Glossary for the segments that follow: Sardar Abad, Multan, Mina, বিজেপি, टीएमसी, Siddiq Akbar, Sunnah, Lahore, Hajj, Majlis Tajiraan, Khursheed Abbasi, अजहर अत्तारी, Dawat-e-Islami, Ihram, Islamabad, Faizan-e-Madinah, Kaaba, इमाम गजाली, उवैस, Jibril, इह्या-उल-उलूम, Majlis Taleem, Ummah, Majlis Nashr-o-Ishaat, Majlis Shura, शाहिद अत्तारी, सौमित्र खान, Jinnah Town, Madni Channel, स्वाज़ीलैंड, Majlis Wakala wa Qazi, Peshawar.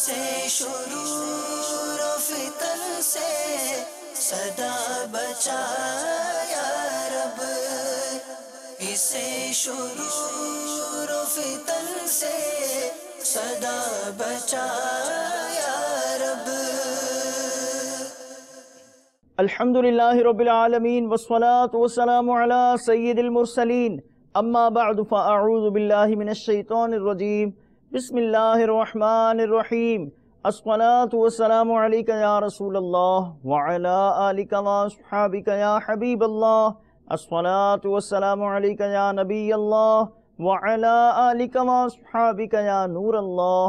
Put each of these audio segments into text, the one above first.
से शुरूर फितर से सदा बचाया रब, इसे शुरूर फितर से सदा बचाया रब। अल्हम्दुलिल्लाहि रब्बिल आलमीन वस्सलातु वस्सलामु अला सय्यिदिल मुरसलीन अम्मा बअद फअऊज़ु बिल्लाहि मिनश शैतानिर रजीम बिस्मिल्लाहिर्रहमानिर्रहीम अस्सलातु वस्सलामु अलैका या रसूलल्लाह व अला आलिका व असहाबिका या हबीबल्लाह अस्सलातु वस्सलामु अलैका या नबीयल्लाह व अला आलिका व असहाबिका या नूरल्लाह।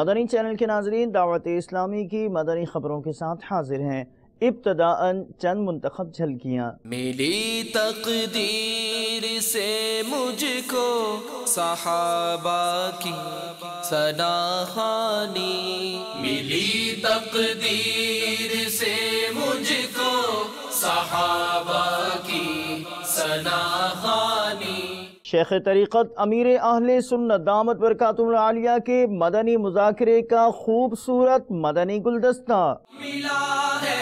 मदनी चैनल के नाज़रीन दावत-ए-इस्लामी की मदनी ख़बरों के साथ हाजिर हैं। इब्तदाअन चंद मुंतखब झलकियाँ। मिली तकदीर से मुझको सहाबा की सनाखानी, मिली तकदीर से मुझको सहाबा की सनाखानी। शेख तरीक़त अमीर अहले सुन्नत दामत बरकातुहुल आलिया के मदनी मुज़ाकरे का खूबसूरत मदनी गुलदस्ता। मिला है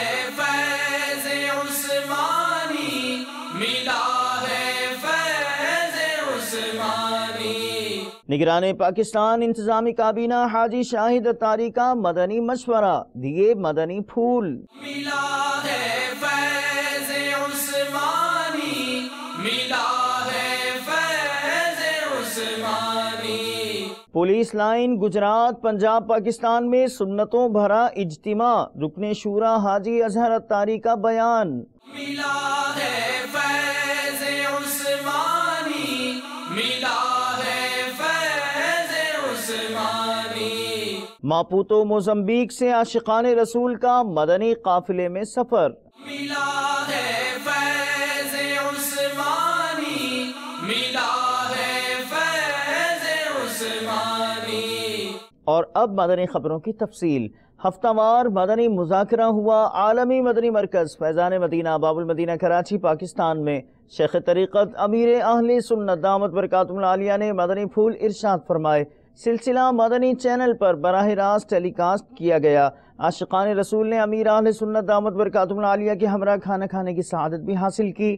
निगराने पाकिस्तान इंतजामी काबीना हाजी शाहिद अत्तारी का मदनी मशवरा, दिए मदनी फूल। मिला है फैज़ उस्मानी, मिला है फैज़ उस्मानी। पुलिस लाइन गुजरात पंजाब पाकिस्तान में सुन्नतों भरा इज्तिमा, रुकने शूरा हाजी अजहर अत्तारी का बयान। मिला है फैज़ उस्मानी, मिला मापुतो मोजम्बिक से आशिकाने रसूल का मदनी काफिले में सफर। मिला है फैज़ उस्मानी, मिला है फैज़ उस्मानी। और अब मदनी खबरों की तफसील। हफ्तावार मदनी मुज़ाकरा हुआ आलमी मदनी मरकज़ फैज़ान मदीना बाबुल मदीना कराची पाकिस्तान में। शेख तरीक़त अमीर अहले सुन्नत दामत बरकातुहुल आलिया ने मदनी फूल इरशाद फरमाए। सिलसिला मदनी चैनल पर बराह रास्त टेलीकास्ट किया गया। आशिकान रसूल ने अमीर अहले सुन्नत दामत बरकातुहुल आलिया के हमरा खाना खाने की सआदत भी हासिल की।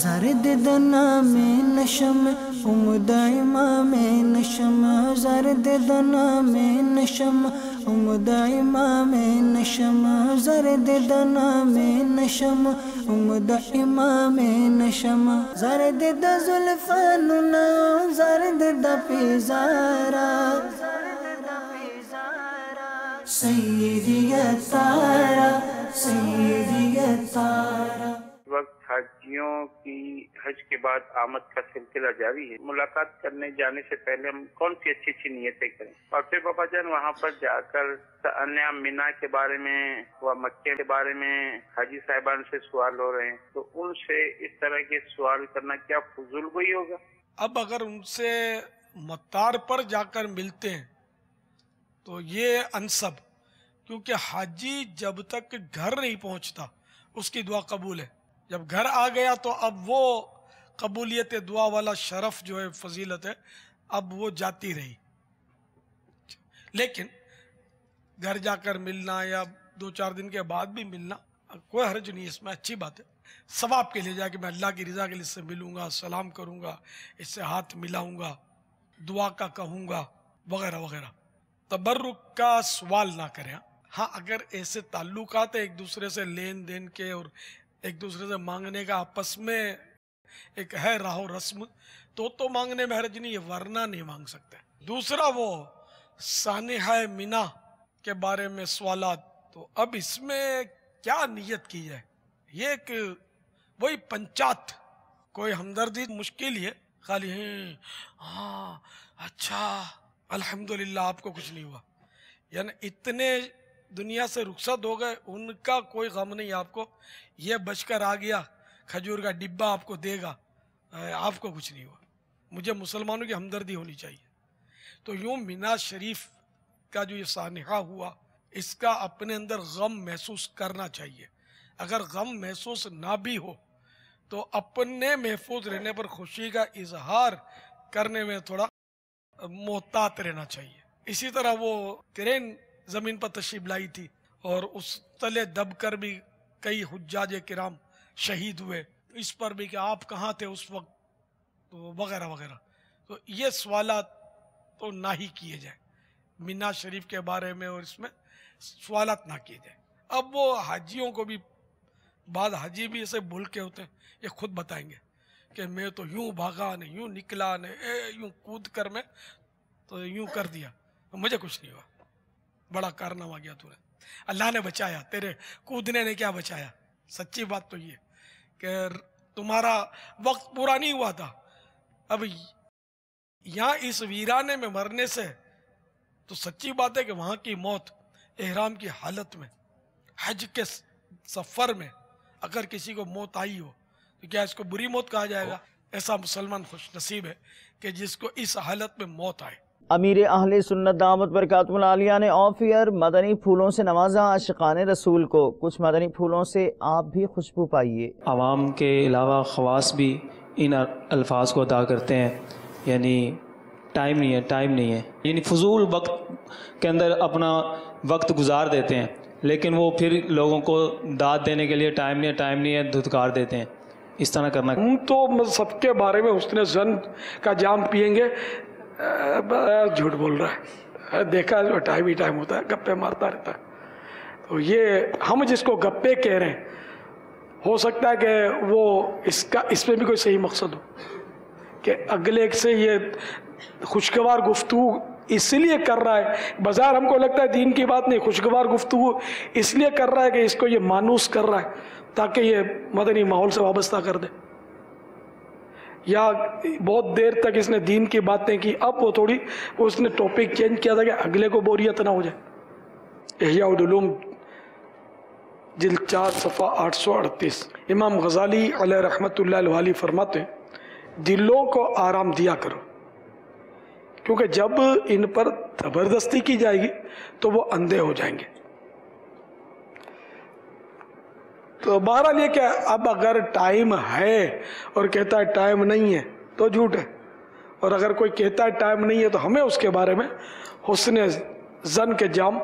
जर्द दना में नशम उमदायमा में नशम, जर्द दना में नशम उमदायमा में नशम, जर्द दना में नशम उमदायमा में नशम। जर्द द जुल्फानुना जर्द द पिजारा, सैयदिया तारा सैयदिया तारा। वक्त हाजियों की हज के बाद आमद का सिलसिला जारी है। मुलाकात करने जाने से पहले हम कौन सी अच्छी अच्छी नियतें करें, और फिर बाबा जान वहाँ पर जाकर अन्य मीना के बारे में व मक्के के बारे में हाजी साहिबान से सवाल हो रहे हैं, तो उनसे इस तरह के सवाल करना क्या फजूल गोई होगा? अब अगर उनसे मतार पर जाकर मिलते हैं तो ये अनसब, क्योंकि हाजी जब तक घर नहीं पहुँचता उसकी दुआ कबूल है, जब घर आ गया तो अब वो कबूलियत दुआ वाला शरफ जो है फजीलत है अब वो जाती रही। लेकिन घर जाकर मिलना या दो चार दिन के बाद भी मिलना कोई हर्ज नहीं, इसमें अच्छी बात है। सवाब के लिए जाके मैं अल्लाह की रज़ा के लिए इससे मिलूँगा, सलाम करूँगा, इससे हाथ मिलाऊँगा, दुआ का कहूँगा वगैरह वगैरह। तबर्रुक का सवाल ना करें। हाँ, अगर ऐसे ताल्लुकात एक दूसरे से लेन देन के और एक दूसरे से मांगने का आपस में एक है राहो रस्म, तो मांगने में हर्ज नहीं है, वरना नहीं मांग सकते। दूसरा वो सानिहा मिना के बारे में सवालात, तो अब इसमें क्या नियत की जाए, ये एक वही पंचायत कोई हमदर्दी मुश्किल है। खाली है हाँ अच्छा अल्हम्दुलिल्लाह आपको कुछ नहीं हुआ, यानी इतने दुनिया से रुखसत हो गए, उनका कोई गम नहीं आपको, ये बचकर आ गया खजूर का डिब्बा आपको देगा, आपको कुछ नहीं हुआ। मुझे मुसलमानों की हमदर्दी होनी चाहिए। तो यूँ मीना शरीफ का जो ये सानिहा हुआ, इसका अपने अंदर गम महसूस करना चाहिए। अगर गम महसूस ना भी हो तो अपने महफूज रहने पर खुशी का इजहार करने में थोड़ा मोहतात रहना चाहिए। इसी तरह वो क्रेन ज़मीन पर तशरीफ लाई थी और उस तले दबकर भी कई हुज्जाजे किराम शहीद हुए, इस पर भी कि आप कहाँ थे उस वक्त, तो वगैरह वगैरह। तो ये सवालात तो ना ही किए जाए मीना शरीफ के बारे में, और इसमें सवालात ना किए जाए। अब वो हाजियों को भी, बाद हाजी भी ऐसे भूल के होते हैं, ये खुद बताएंगे कि मैं तो यूँ भागा नहीं, यूँ निकला नहीं, यूँ कूद कर मैं तो यूँ कर दिया, मुझे कुछ नहीं हुआ, बड़ा कारनामा गया तूने, अल्लाह ने बचाया, तेरे कूदने ने क्या बचाया। सच्ची बात तो ये कि तुम्हारा वक्त पूरा नहीं हुआ था, अब यहाँ इस वीराने में मरने से तो सच्ची बात है कि वहाँ की मौत एहराम की हालत में, हज के सफ़र में अगर किसी को मौत आई हो तो क्या इसको बुरी मौत कहा जाएगा? ऐसा मुसलमान खुश नसीब है कि जिसको इस हालत में मौत आए। अमीर अहले सुन्नत दामत बरकातुल आलिया ने ऑफ ईयर मदनी फूलों से नवाजा आशिकाने रसूल को। कुछ मदनी फूलों से आप भी खुशबू पाइए। आवाम के अलावा ख़वास भी इन अल्फाज को अदा करते हैं, यानी टाइम नहीं है, टाइम नहीं है, यानी फजूल वक्त के अंदर अपना वक्त गुजार देते हैं, लेकिन वो फिर लोगों को दाद देने के लिए टाइम नहीं है, टाइम नहीं है, धुतकार देते हैं। इस तरह करना हम तो सबके बारे में उसने जन का जाम पियेंगे, झूठ बोल रहा है, देखा जो टाइम ही टाइम होता है, गप्पे मारता रहता है। तो ये हम जिसको गप्पे कह रहे हैं, हो सकता है कि वो इसका इसमें भी कोई सही मकसद हो कि अगले से ये खुशगवार गुफ्तगू इसलिए कर रहा है, बाजार हमको लगता है दीन की बात नहीं, खुशगवार गुफ्तगू इसलिए कर रहा है कि इसको ये मानूस कर रहा है ताकि ये मदनी माहौल से वाबस्ता कर दे, या बहुत देर तक इसने दीन की बातें की, अब वो थोड़ी उसने टॉपिक चेंज किया था कि अगले को बोरियत ना हो जाए। इह्या-उल-उलूम जिल्द 4 सफ़ा 838 इमाम गजाली अलैहि रहमतुल्लाह अलैहि फरमाते हैं, दिलों को आराम दिया करो, क्योंकि जब इन पर ज़बरदस्ती की जाएगी तो वो अंधे हो जाएंगे। तो बहरहाल ये क्या, अब अगर टाइम है और कहता है टाइम नहीं है तो झूठ है, और अगर कोई कहता है टाइम नहीं है तो हमें उसके बारे में हुस्ने ज़न के जाम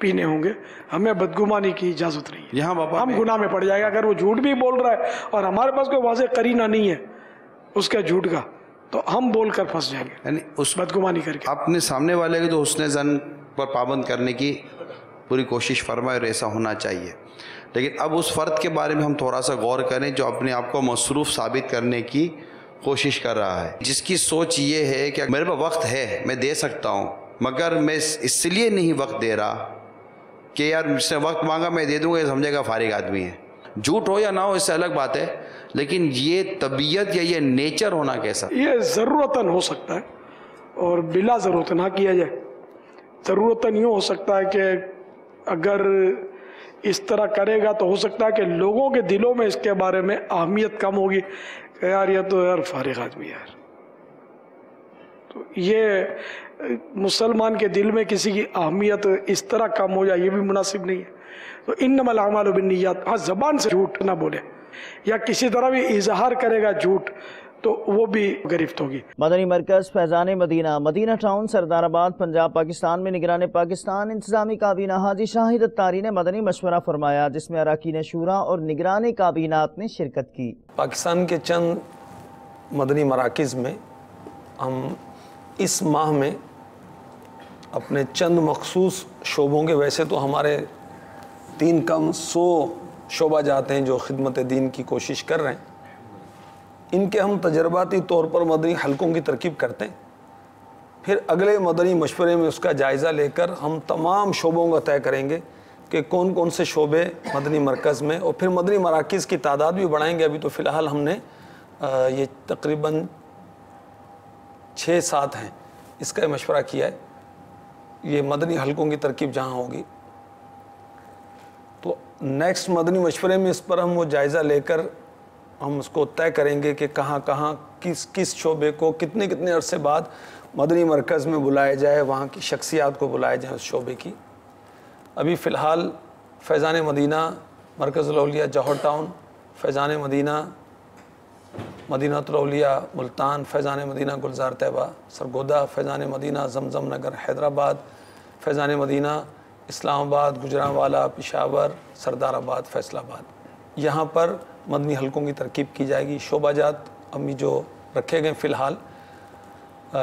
पीने होंगे, हमें बदगुमानी की इजाज़त नहीं है, हम गुनाह में पड़ जाएगा। अगर वो झूठ भी बोल रहा है और हमारे पास कोई वाज़ेह करीना नहीं है उसके झूठ का, तो हम बोल कर फंस जाएंगे, यानी उस बदगुमानी करके। अपने सामने वाले को तो हुस्ने ज़न पर पाबंद करने की पूरी कोशिश फरमाए और ऐसा होना चाहिए, लेकिन अब उस फ़र्द के बारे में हम थोड़ा सा गौर करें जो अपने आप को मसरूफ़ साबित करने की कोशिश कर रहा है, जिसकी सोच ये है कि मेरे पास वक्त है, मैं दे सकता हूँ, मगर मैं इसलिए नहीं वक्त दे रहा कि यार इसने वक्त मांगा मैं दे दूँगा, ये समझेगा फारिग आदमी है। झूठ हो या ना हो इससे अलग बात है, लेकिन ये तबीयत या ये नेचर होना कैसा, ये ज़रूरतन हो सकता है और बिला ज़रूरत ना किया जाए। ज़रूरतन यूँ हो सकता है कि अगर इस तरह करेगा तो हो सकता है कि लोगों के दिलों में इसके बारे में अहमियत कम होगी, यार ये तो यार फारिग आदमी यार। तो ये मुसलमान के दिल में किसी की अहमियत इस तरह कम हो जाए ये भी मुनासिब नहीं है। तो इन्नमल अमालु बिन्नियात, हाँ ज़बान से झूठ ना बोले या किसी तरह भी इजहार करेगा झूठ तो वो भी गिरफ्त होगी। मदनी मरकज़ फैज़ान मदीना, मदीना टाउन, सरदाराबाद, पंजाब, पाकिस्तान में निगरान पाकिस्तान इंतजामी काबीना हाजी शाहिद अत्तारी ने मदनी मशवरा फरमाया, जिसमें अरकान शूरा और निगरान काबीनात ने शिरकत की। पाकिस्तान के चंद मदनी मराकज़ में हम इस माह में अपने चंद मखसूस शोबों के, वैसे तो हमारे 300 शोबा जाते हैं जो खिदमत दीन की कोशिश कर रहे हैं, इनके हम तजर्बाती तौर पर मदनी हलकों की तरकीब करते हैं, फिर अगले मदनी मशवरे में उसका जायज़ा लेकर हम तमाम शोबों का तय करेंगे कि कौन कौन से शोबे मदनी मरकज़ में, और फिर मदनी मराकज़ की तादाद भी बढ़ाएंगे। अभी तो फ़िलहाल हमने ये तकरीबन 6-7 हैं, इसका मशवरा किया है। ये मदनी हलकों की तरकीब जहाँ होगी तो नेक्स्ट मदनी मशवरे में इस पर हम वो जायज़ा लेकर हम उसको तय करेंगे कि कहाँ कहाँ किस किस शोबे को कितने कितने अरसे बाद मदनी मरकज़ में बुलाया जाए, वहाँ की शख्सियात को बुलाया जाए उस शोबे की। अभी फ़िलहाल फैज़ान मदीना, मरकज़ुल औलिया जौहर टाउन, फैज़ान मदीना मदीनातुल औलिया मुल्तान, फैज़ान मदीना गुलज़ार-ए-तैयबा सरगोधा, फैज़ान मदीना जमजम नगर हैदराबाद, फैज़ान मदीना इस्लामाबाद गुजरांवाला पेशावर सरदार आबाद फैसलाबाद। यहाँ पर मदनी हलकों की तरकीब की जाएगी। शोबाजात अभी जो रखे गए फ़िलहाल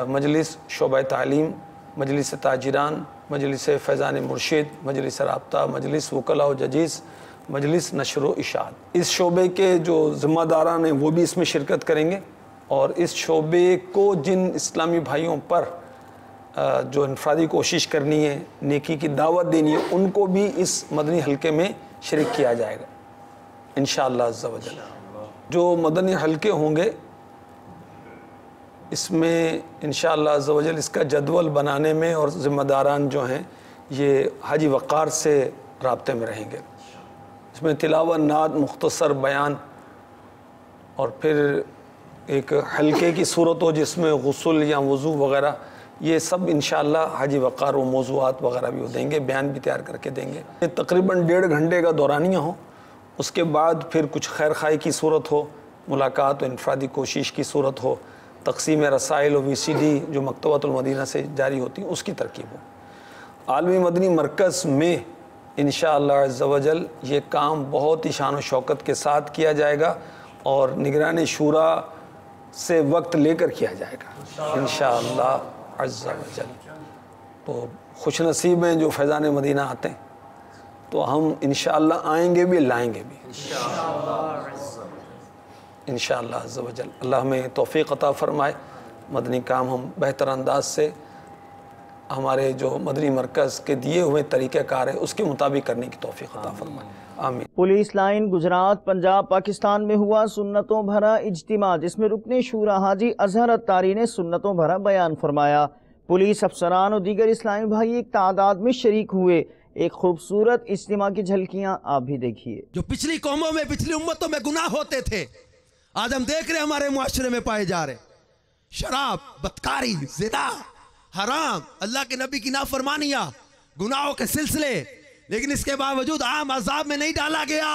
मजलिस शोबा तालीम, मजलिस ताजिरान, मजलिस फैज़ान मुर्शिद, मजलिस राब्ता, मजलिस वकला व जजीस, मजलिस नशरो इशाद। इस शोबे के जो ज़िम्मेदारान हैं वो भी इसमें शिरकत करेंगे और इस शोबे को जिन इस्लामी भाइयों पर जो इनफरादी कोशिश करनी है, नेकी की दावत देनी है, उनको भी इस मदनी हलके में शरीक किया जाएगा इंशाअल्लाह अज़्ज़ा वजल। जो मदनी हलके होंगे इसमें इंशाअल्लाह अज़्ज़ा वजल इसका जदवल बनाने में और ज़िम्मेदारान जो हैं ये हाजी वक़ार से राब्ते में रहेंगे। इसमें तिलावत, नात, मुख्तसर बयान और फिर एक हल्के की सूरत हो जिसमें गुस्ल या वज़ू वग़ैरह ये सब इंशाअल्लाह हाजी वक़ार व मौज़ूआत वग़ैरह भी देंगे, बयान भी तैयार करके देंगे। तकरीबन 1.5 घंटे का दौरानिया हो, उसके बाद फिर कुछ खैर खाई की सूरत हो, मुलाकात व इनफरादी कोशिश की सूरत हो, तकसीम रसाइल व VCD जो मकतबतुल मदीना से जारी होती है उसकी तरकीब हो। आलमी मदनी मरकज़ में इंशाअल्लाह अज़्ज़ा वजल ये काम बहुत ही शान व शौकत के साथ किया जाएगा और निगरानी शूरा से वक्त लेकर किया जाएगा इंशाअल्लाह अज़्ज़ा वजल। तो खुश नसीब हैं जो फैज़ान मदीना आते हैं, तो हम इंशाअल्लाह आएंगे भी लाएंगे भी इंशाअल्लाह अज़्ज़ा वजल। अल्लाह हमें तौफीक अता फ़रमाए मदनी काम हम बेहतर अंदाज से हमारे जो मदनी मरकज़ के दिए हुए तरीक़ाकार है उसके मुताबिक करने की तौफीक अता फरमाए, आमीन। पुलिस लाइन गुजरात, पंजाब, पाकिस्तान में हुआ सुन्नतों भरा इज्तिमा जिसमें रुकने शूरा हाजी अजहर अत्तारी ने सुन्नतों भरा बयान फरमाया। पुलिस अफसरान और दीगर इस्लामी भाई एक तादाद में शरीक हुए। एक खूबसूरत इज्तिमा की झलकियाँ आप भी देखिए। जो पिछली कौमों में, पिछली उम्मतों में गुनाह होते थे, आज हम देख रहे हमारे मुआशरे में पाए जा रहे। शराब, बदकारी, ज़िना, हराम, अल्लाह के नबी की नाफरमानिया, गुनाहों के सिलसिले, लेकिन इसके बावजूद आम अजाब में नहीं डाला गया।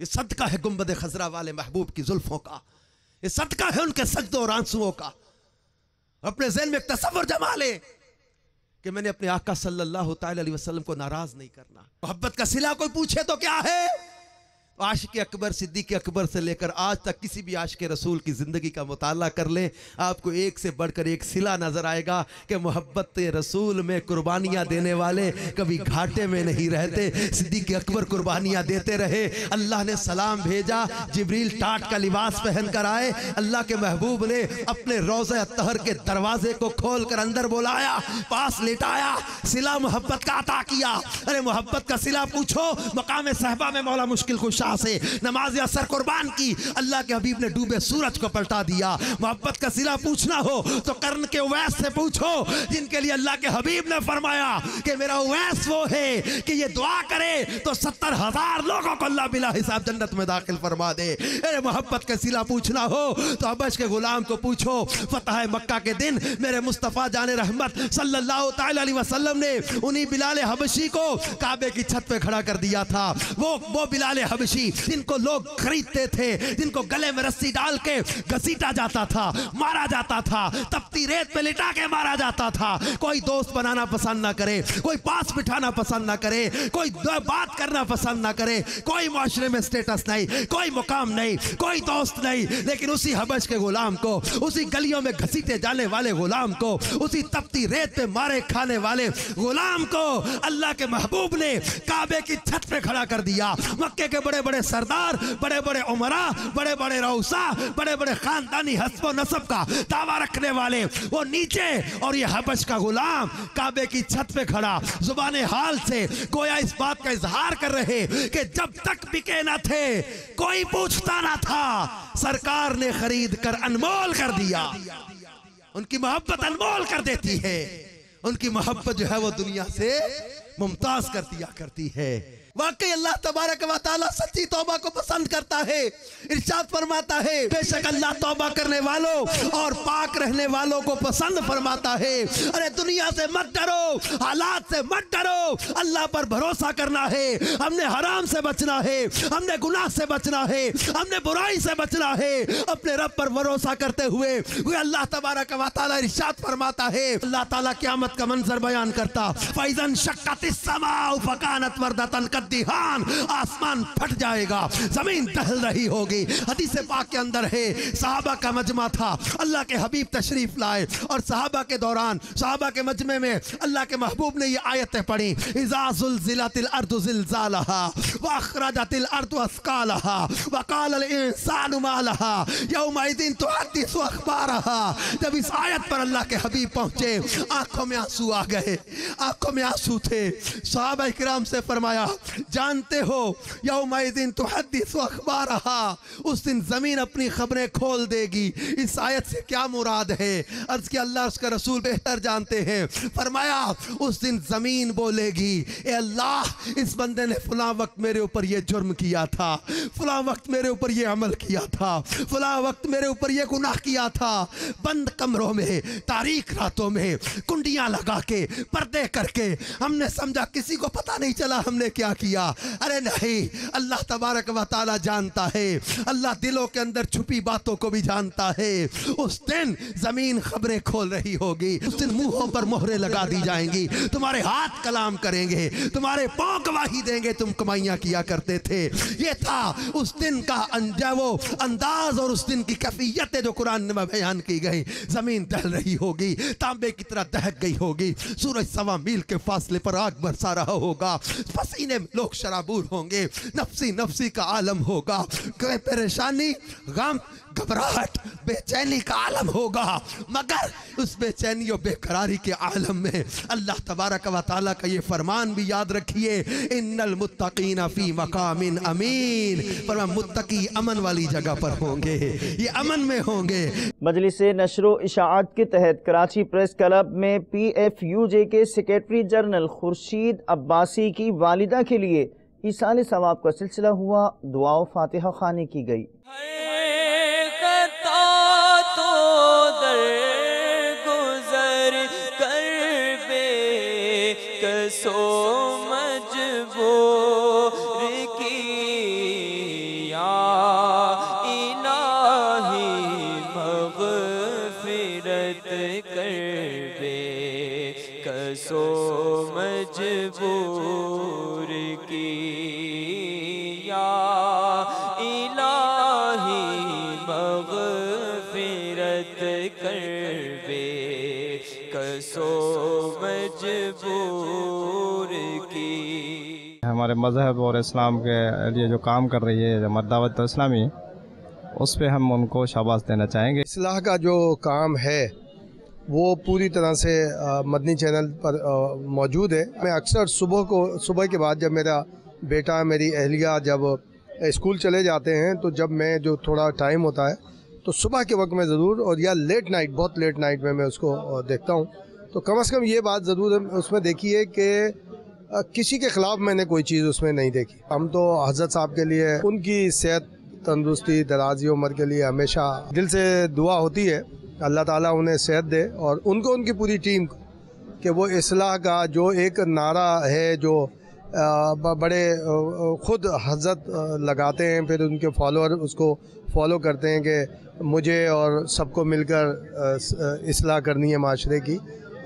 ये सदका है गुंबद खजरा वाले महबूब की जुल्फों का, ये सदका है उनके सजदों और आंसुओं का। अपने जहन में एक तसव्वुर जमा ले कि मैंने अपने आका सल्लल्लाहु तआला अलैहि वसल्लम को नाराज नहीं करना। मोहब्बत का सिला कोई पूछे तो क्या है? आशिक अकबर, सिद्दीक अकबर से लेकर आज तक किसी भी आशिक रसूल की ज़िंदगी का मुताला कर लें, आपको एक से बढ़कर एक सिला नज़र आएगा कि मोहब्बत रसूल में कुर्बानियाँ देने वाले कभी घाटे में नहीं रहते। सिद्दीक अकबर कुर्बानियाँ देते रहे। अल्लाह ने सलाम भेजा, जिब्रील टाट का लिबास पहन कर आए। अल्लाह के महबूब ने अपने रोज़े अतहर के दरवाजे को खोल कर अंदर बुलाया, पास लेटाया, सिला मोहब्बत का अता किया। अरे मोहब्बत का सिला पूछो मकाम साहबा में मौला मुश्किल खुशा से नमाज असर कुर्बान की, अल्लाह के हबीब ने डूबे सूरज को पलटा दिया। मोहब्बत का सिला पूछना हो तो कर्न के उवैस से पूछो जिनके लिए अल्लाह के हबीब ने फरमाया कि मेरा उवैस वो है कि ये दुआ करे तो 70,000 लोगों को अल्लाह बिला हिसाब जन्नत में दाखिल फरमा दे। अरे मोहब्बत का सिला पूछना हो तो अबश के गुलाम को पूछो, फतह मक्का के दिन मेरे मुस्तफ़ा जाने रहमत सल्लल्लाहु तआला अलैहि वसल्लम ने उन्हीं बिलाल हबशी को काबे की छत पे खड़ा कर दिया था। वो बिलाल हबशी जिनको लोग खरीदते थे, जिनको गले में रस्सी डाल के घसीटा जाता था, मारा जाता था, तपती रेत पे लिटा के मारा जाता था। कोई दोस्त बनाना पसंद ना करे, कोई पास बिठाना पसंद ना करे, कोई बात करना पसंद ना करे, कोई माशरे में स्टेटस नहीं, कोई मुकाम नहीं, कोई दोस्त नहीं, लेकिन उसी हबश के गुलाम को, उसी गलियों में घसीटे जाने वाले गुलाम को, उसी तपती रेत पे मारे खाने वाले गुलाम को अल्लाह के महबूब ने काबे की छत पे खड़ा कर दिया। मक्के के बड़े बड़े सरदार, बड़े बड़े उमरा, बड़े बड़े रऊसा, बड़े बड़े खानदानी हस्बो नसब का दावा रखने वाले वो नीचे, और ये हबश का गुलाम काबे की छत पे खड़ा जुबाने हाल से गोया इस बात का इजहार कर रहे कि जब तक बिके ना थे कोई पूछता ना था, सरकार ने खरीद कर अनमोल कर दिया। उनकी मोहब्बत अनमोल कर देती है। उनकी मोहब्बत जो है वो दुनिया से मुमताज कर दिया करती है। वाकई अल्लाह तबारक व तआला सच्ची तौबा को पसंद करता है। इरशाद फरमाता है, बेशक अल्लाह तौबा करने वालों और पाक रहने वालों को पसंद फरमाता है। अरे दुनिया से मत डरो, हालात से मत डरो, अल्लाह पर भरोसा करना है। हमने हराम से बचना है, हमने गुनाह से बचना है, हमने बुराई से बचना है, अपने रब पर भरोसा करते हुए। अल्लाह तबारक व तआला इरशाद फरमाता है, अल्लाह ताला क़यामत का मंजर बयान करता, फैज़न शक्कतिस समाउ फकानत वर्दतन, आसमान फट जाएगा, जमीन टहल रही होगी। हदीस पाक के अंदर है, सहाबा का मजमा था, अल्लाह के हबीब तशरीफ लाए और सहाबा के दौरान सहाबा के मजमे में अल्लाह के महबूब ने ये आयतें पढ़ी, इज़ा ज़ुलज़िलतिल अर्दु ज़िलज़ालहा व अख़रजतिल अर्दु अस्क़ालहा व क़ालल इंसानु मा लहा यौमा इज़िन तुहद्दिसु अख़बारहा। जब इस आयत पर अल्लाह के हबीब पहुंचे, आंखों में आंसू आ गए, आंखों में आंसू थे। सहाबा किराम से फरमाया, जानते हो यौमइज़िन तुहद्दिसु अख़बारहा, उस दिन ज़मीन अपनी खबरें खोल देगी। इस आयत से क्या मुराद है? अर्ज़ किया, अल्लाह उसका रसूल बेहतर जानते हैं। फरमाया, उस दिन ज़मीन बोलेगी, ए अल्लाह, इस बंदे ने फ़लाँ वक्त मेरे ऊपर ये जुर्म किया था, फ़लाँ वक्त मेरे ऊपर ये अमल किया था, फ़लाँ वक्त मेरे ऊपर ये गुनाह किया था। बंद कमरों में, तारीख रातों में, कुंडियाँ लगा के, पर्दे करके, हमने समझा किसी को पता नहीं चला हमने क्या किया। अरे नहीं, अल्लाह तबारक व तआला जानता है, अल्लाह दिलों के अंदर छुपी बातों को भी जानता है। उस दिन ज़मीन खबरें खोल रही होगी, उस दिन मुंहों पर मोहरें लगा दी जाएंगी, तुम्हारे हाथ कलाम करेंगे, तुम्हारे पाँव गवाही देंगे, तुम कमाइयाँ किया करते थे। ये था उस दिन का वो अंदाज और उस दिन की कैफियतें जो कुरान में बयान की गई। ज़मीन दहल रही होगी, तांबे की तरह दहक गई होगी, सूरज सवा मील के फासले पर आग बरसा रहा होगा, पसीने लोग शराबूर होंगे, नफसी नफसी का आलम होगा, परेशानी, गम, घबराहट, बेचैनी का आलम होगा। मगर उस बेचैनी और बेकरारी के आलम में अल्लाह तबारक व तआला का ये फरमान भी याद रखिए, इन्नल मुत्तकीन फी मकामिन अमीन, पर मुत्तकी अमन वाली जगह पर होंगे, ये अमन में होंगे। मजलिस नशरो इशाअत के तहत कराची प्रेस क्लब में PFUJ के सेक्रेटरी जनरल खुर्शीद अब्बासी की वालिदा के लिए ईसाले सवाब का सिलसिला हुआ, दुआ फातिहा खानी की गई। सो मजबूर की या इलाही मग़फ़िरत कर दे, कसो मजबूर की या इलाही मग़फ़िरत कर दे, कसो मजबूर। हमारे मज़हब और इस्लाम के लिए जो काम कर रही है हमारी दावत-ए-इस्लामी, उस पर हम उनको शाबाश देना चाहेंगे। इस्लाह का जो काम है वो पूरी तरह से मदनी चैनल पर मौजूद है। मैं अक्सर सुबह के बाद जब मेरा बेटा मेरी अहलिया जब स्कूल चले जाते हैं, तो जब मैं जो थोड़ा टाइम होता है तो सुबह के वक्त में ज़रूर, और या लेट नाइट, बहुत लेट नाइट में मैं उसको देखता हूँ। तो कम अज़ कम ये बात ज़रूर उसमें देखी है कि किसी के ख़िलाफ़ मैंने कोई चीज़ उसमें नहीं देखी। हम तो हज़रत साहब के लिए, उनकी सेहत, तंदुरुस्ती, दराज़ी उम्र के लिए हमेशा दिल से दुआ होती है, अल्लाह ताला उन्हें सेहत दे और उनको, उनकी पूरी टीम को, कि वो इस्लाह का जो एक नारा है जो बड़े ख़ुद हज़रत लगाते हैं, फिर उनके फॉलोअर उसको फॉलो करते हैं कि मुझे और सबको मिलकर इस्लाह करनी है माशरे की,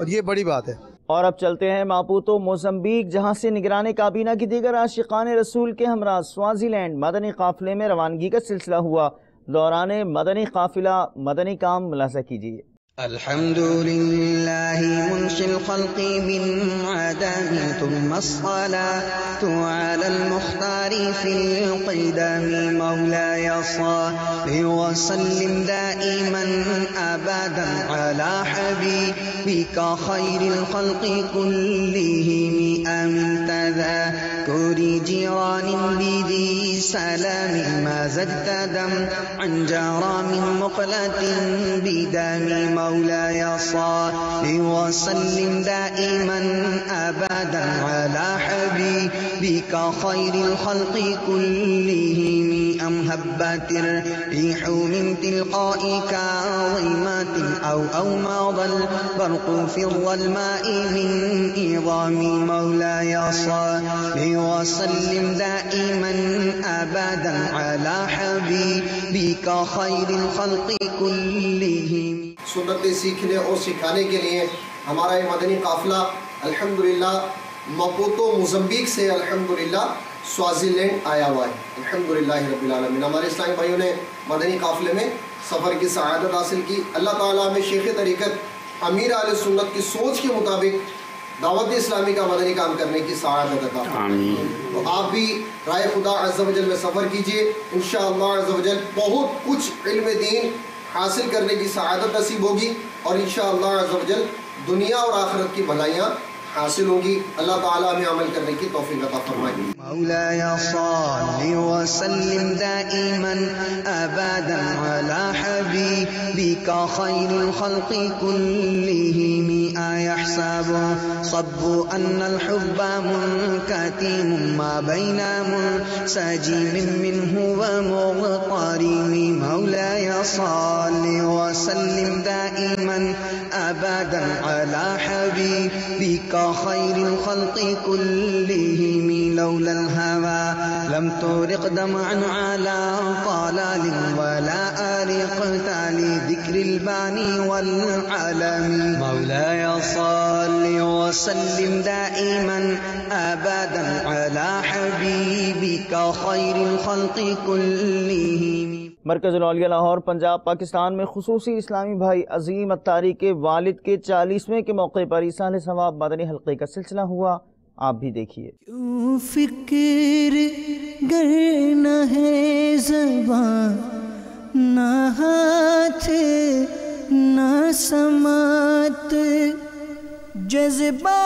और ये बड़ी बात है। और अब चलते हैं मापुतो मोज़म्बीक, जहां से निगरानी काबीना की दीगर आशिकान रसूल के हमरा स्वाज़ीलैंड मदनी काफ़िले में रवानगी का सिलसिला हुआ। दौरान मदनी काफ़िला मदनी काम मुलासा कीजिए। अल्हम्दुलिल्लाहि मुनशिल खल्क़ि मिन अदमी तुम्मा अस्सलातु अलल मुख्तारि फिल क़िदामि मौलाया सल्लि व सल्लिम दाइमन अबदन अला हबीबिका खैरिल खल्क़ि कुल्लिहिम आमिन। तज़ाकुरि जिरानिन बिदी सलामिन मा ज़दतदम अन जरामिन मुक़लातिन बिदामिन مولاي صل وسلم وسلم دائما أبدا على حبيبك خير الخلق كلهم أم هبت الريح من تلقاء كاظمة أو مضى البرق في الظلماء من إظام مولاي صل وسلم دائما أبدا على حبيبك خير الخلق كلهم. सुन्नतें सीखने और सिखाने के लिए हमारा ये मदनी काफ़िला अल्हम्दुलिल्लाह मपूतो मोज़म्बिक से अल्हम्दुलिल्लाह स्वाज़ीलैंड आया हुआ है अल्हम्दुलिल्लाह रब्बिल आलमीन। हमारे इस्लामी भाइयों ने मदनी काफ़िले में सफ़र की सआदत हासिल की। अल्लाह ताला हमें शेख तरीक़त अमीर आले सुन्नत की सोच के मुताबिक दावत इस्लामी का मदनी काम करने की सआदत अता फरमाए। तो आप भी राय खुदा अज़्ज़ा वजल में सफ़र कीजिए, इंशाअल्लाह अज़्ज़ा वजल बहुत कुछ इल्म दीन हासिल करने की सआदत नसीब होगी और इंशाअल्लाह अज़्ज़ा वजल दुनिया और आखिरत की भलाइयाँ हासिल होगी। अल्लाह ताला हमें अमल करने की तौफीक अता फरमाए। मौलाया सल्ली व सल्लिम दाइमन अबदन अला हबीबिका खैरुल खल्क़ि कुल्लिहिम अयहसबु सब्बु अन्नल हुब्बा मुनकतिमुम मा बैना मुनसजिमिन मिनहु व मुग़तारिमि। मौलाया सल्ली व सल्लिम दाइमन अबदन अला हबीबिका خير الخلق كلهم لولا الهوى لم ترق دمع على طلال ولا أرقت لذكر الباني والعالم. مولاي صل وسلم دائما أبدا على حبيبك خير الخلق كلهم। मरकज़ नौलिया लाहौर पंजाब पाकिस्तान में ख़ुसूसी इस्लामी भाई अज़ीम अत्तारी के वालिद के 40वें के मौके पर ईसाने सवाब मदनी हल्के का सिलसिला हुआ, आप भी देखिए। क्यों फिक्र करना है ज़बान ना हाथ ना समात जज़्बा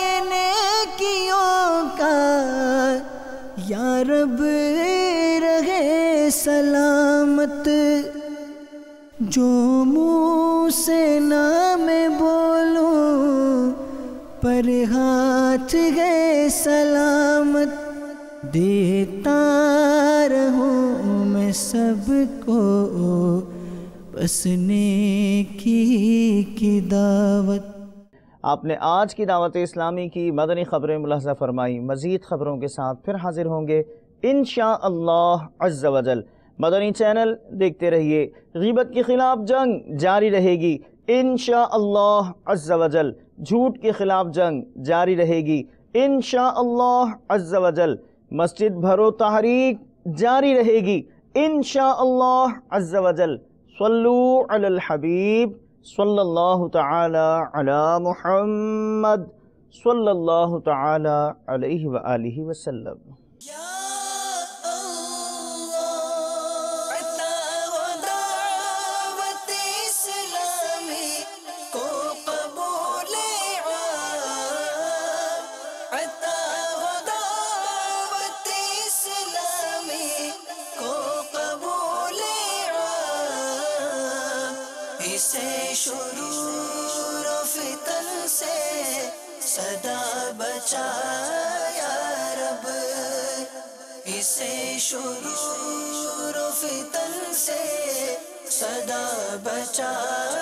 ये नेकियों का या रब रहे सलामत जो मुँह से नाम बोलूं पर हाथ गए सलामत देता रहूं मैं सबको बसने की दावत। आपने आज की दावत इस्लामी की मदनी ख़बरें मुलाहज़ा फरमाई। मज़ीद ख़बरों के साथ फिर हाज़िर होंगे इंशाअल्लाह अज़्ज़ा वजल। मदनी चैनल देखते रहिए। ग़ीबत के ख़िलाफ़ जंग जारी रहेगी इंशाअल्लाह अज़्ज़ा वजल। झूठ के ख़िलाफ़ जंग जारी रहेगी इंशाअल्लाह अज़्ज़ा वजल। मस्जिद भरो तहरीक जारी रहेगी इंशाअल्लाह अज़्ज़ा वजल। सल्लू अलल हबीब सल्लल्लाहु तआला अला मुहम्मद सल्लल्लाहु तआला अलैहि व आलिहि वसल्लम। शोर फितन से सदा बचा